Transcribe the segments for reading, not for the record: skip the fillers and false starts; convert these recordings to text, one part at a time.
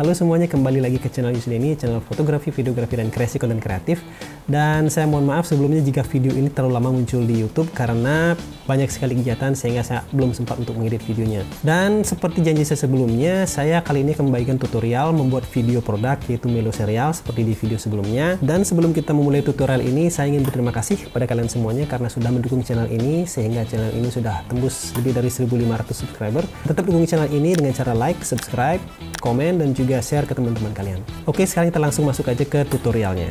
Halo semuanya, kembali lagi ke channel Yuslini, channel fotografi, videografi, dan kreasi konten kreatif. Dan saya mohon maaf sebelumnya jika video ini terlalu lama muncul di YouTube karena banyak sekali kegiatan sehingga saya belum sempat untuk mengedit videonya. Dan seperti janji saya sebelumnya, saya kali ini akan membagikan tutorial membuat video produk yaitu Milo serial seperti di video sebelumnya. Dan sebelum kita memulai tutorial ini, saya ingin berterima kasih kepada kalian semuanya karena sudah mendukung channel ini sehingga channel ini sudah tembus lebih dari 1.500 subscriber. Tetap dukung channel ini dengan cara like, subscribe, komen, dan juga share ke teman-teman kalian. Oke, sekarang kita langsung masuk aja ke tutorialnya.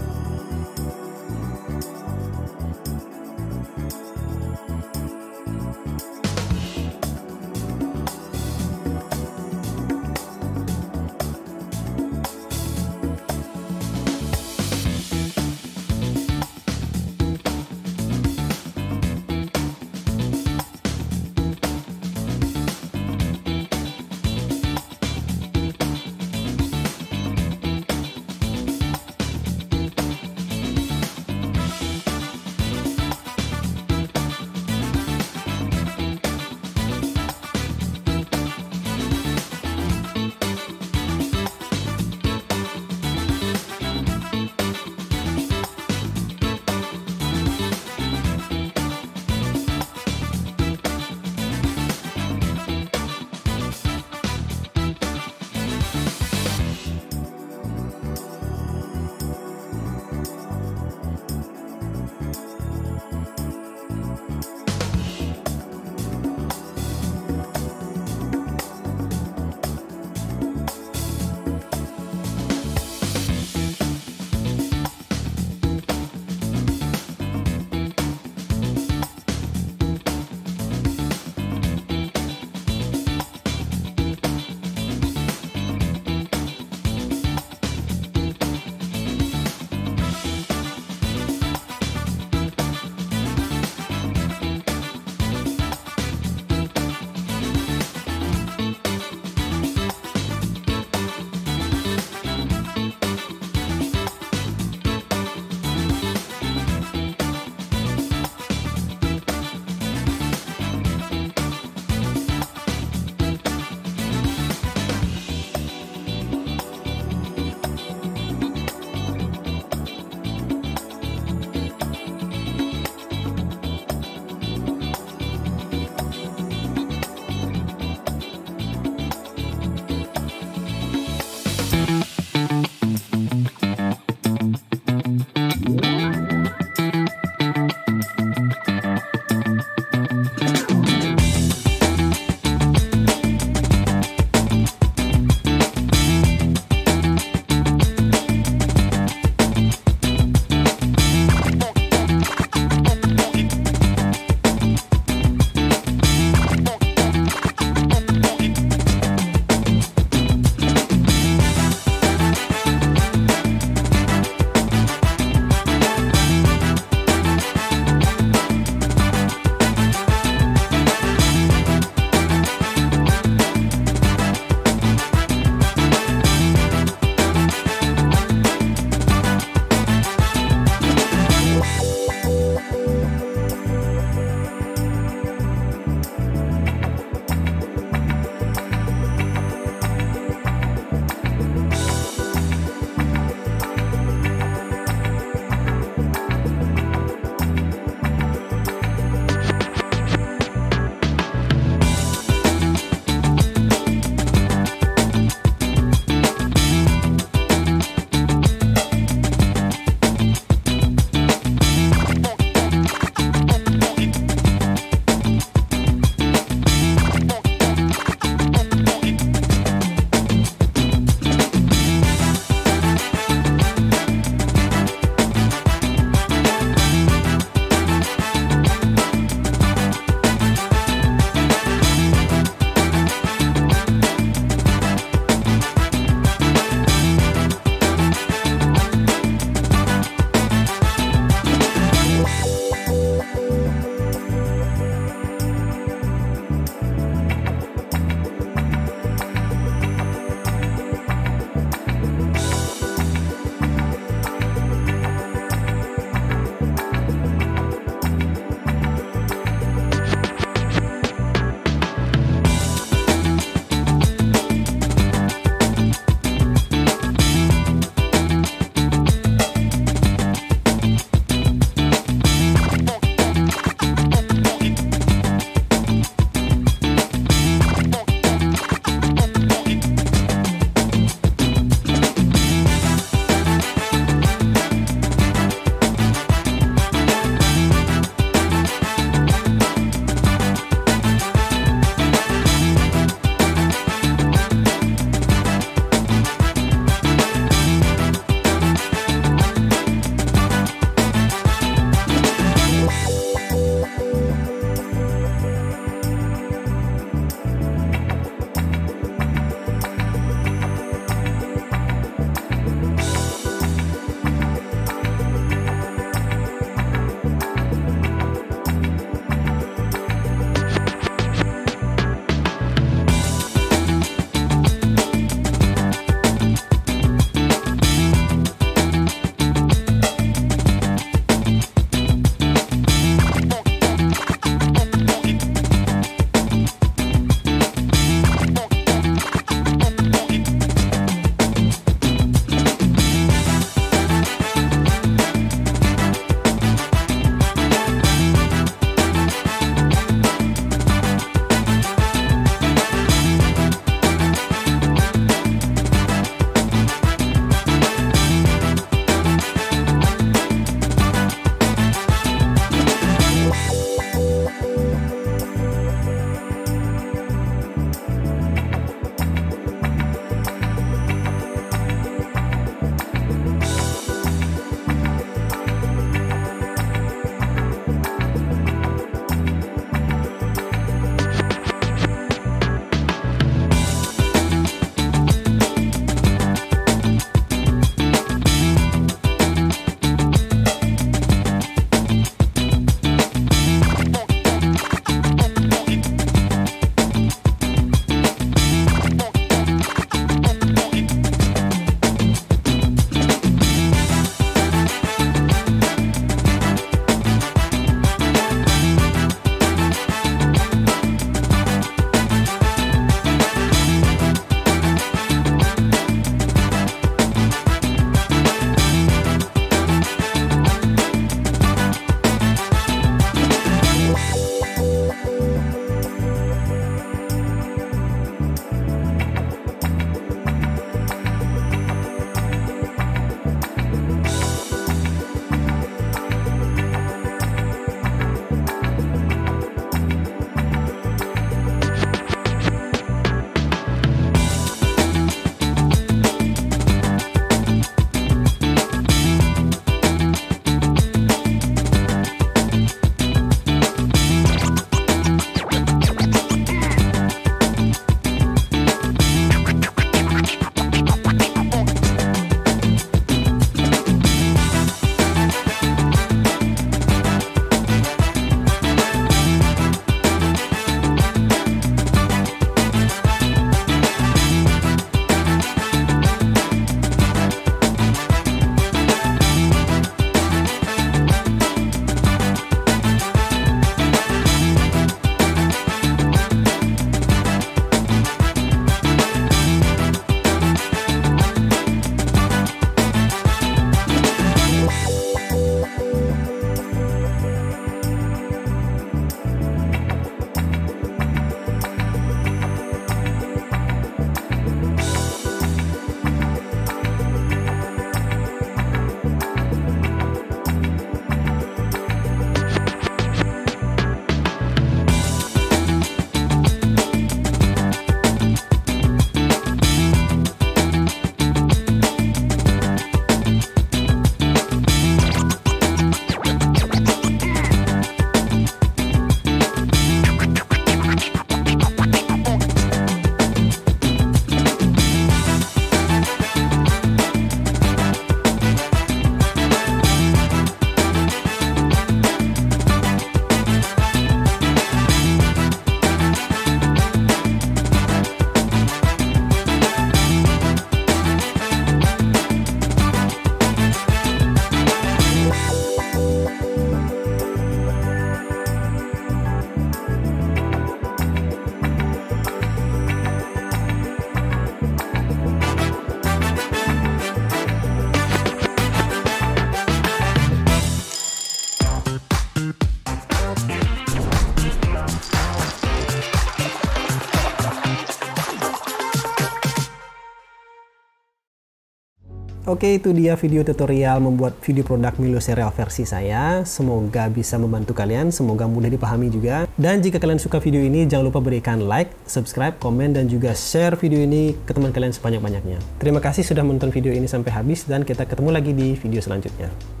Oke, itu dia video tutorial membuat video produk Milo serial versi saya. Semoga bisa membantu kalian, semoga mudah dipahami juga. Dan jika kalian suka video ini, jangan lupa berikan like, subscribe, komen, dan juga share video ini ke teman kalian sebanyak-banyaknya. Terima kasih sudah menonton video ini sampai habis, dan kita ketemu lagi di video selanjutnya.